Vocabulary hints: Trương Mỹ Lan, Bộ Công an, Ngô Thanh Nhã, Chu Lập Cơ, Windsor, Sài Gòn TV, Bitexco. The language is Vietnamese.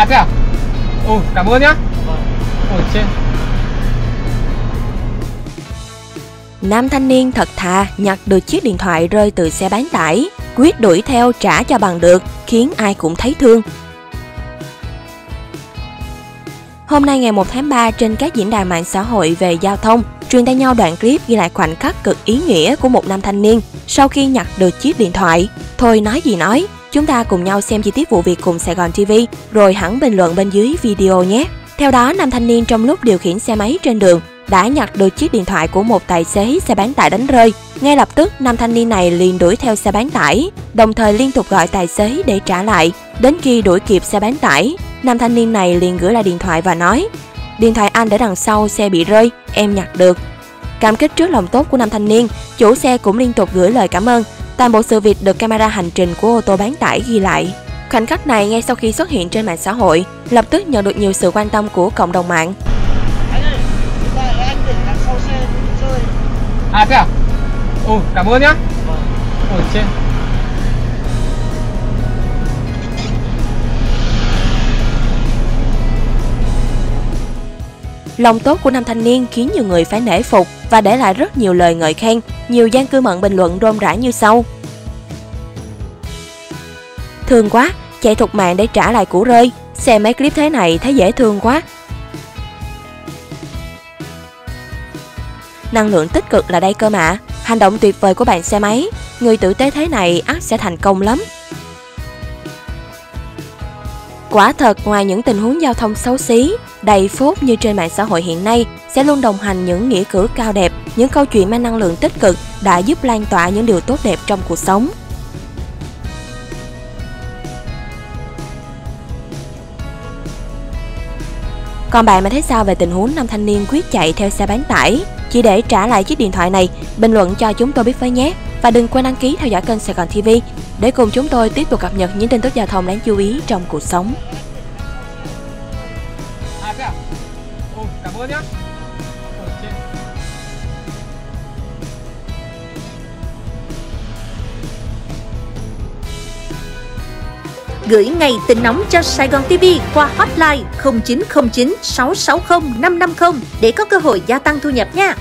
À thế à? Ồ, cảm ơn nhá. Ôi trên. Nam thanh niên thật thà nhặt được chiếc điện thoại rơi từ xe bán tải, quyết đuổi theo trả cho bằng được, khiến ai cũng thấy thương. Hôm nay ngày 1 tháng 3, trên các diễn đàn mạng xã hội về giao thông, truyền tay nhau đoạn clip ghi lại khoảnh khắc cực ý nghĩa của một nam thanh niên sau khi nhặt được chiếc điện thoại. Thôi nói gì nói, chúng ta cùng nhau xem chi tiết vụ việc cùng Sài Gòn TV, rồi hẳn bình luận bên dưới video nhé. Theo đó, nam thanh niên trong lúc điều khiển xe máy trên đường đã nhặt được chiếc điện thoại của một tài xế xe bán tải đánh rơi. Ngay lập tức, nam thanh niên này liền đuổi theo xe bán tải, đồng thời liên tục gọi tài xế để trả lại. Đến khi đuổi kịp xe bán tải, nam thanh niên này liền gửi lại điện thoại và nói: "Điện thoại anh để đằng sau xe bị rơi, em nhặt được." Cảm kích trước lòng tốt của nam thanh niên, chủ xe cũng liên tục gửi lời cảm ơn. Toàn bộ sự việc được camera hành trình của ô tô bán tải ghi lại. Khoảnh khắc này ngay sau khi xuất hiện trên mạng xã hội, lập tức nhận được nhiều sự quan tâm của cộng đồng mạng. À thế à? Ồ, cảm ơn nhá. Ôi trên. Lòng tốt của nam thanh niên khiến nhiều người phải nể phục và để lại rất nhiều lời ngợi khen. Nhiều gian cư mạng bình luận rôm rã như sau: "Thương quá, chạy thục mạng để trả lại củ rơi. Xem mấy clip thế này thấy dễ thương quá." Năng lượng tích cực là đây cơ mà. Hành động tuyệt vời của bạn xe máy. Người tử tế thế này ắt sẽ thành công lắm. Quả thật, ngoài những tình huống giao thông xấu xí, đầy phốt như trên mạng xã hội hiện nay, sẽ luôn đồng hành những nghĩa cử cao đẹp, những câu chuyện mang năng lượng tích cực đã giúp lan tỏa những điều tốt đẹp trong cuộc sống. Còn bạn mà thấy sao về tình huống nam thanh niên quyết chạy theo xe bán tải chỉ để trả lại chiếc điện thoại này? Bình luận cho chúng tôi biết với nhé. Và đừng quên đăng ký theo dõi kênh Sài Gòn TV để cùng chúng tôi tiếp tục cập nhật những tin tức giao thông đáng chú ý trong cuộc sống. À thế à? Ồ, cảm ơn nhé. Gửi ngày tin nóng cho Sài Gòn TV qua hotline 0909 660 550 để có cơ hội gia tăng thu nhập nha.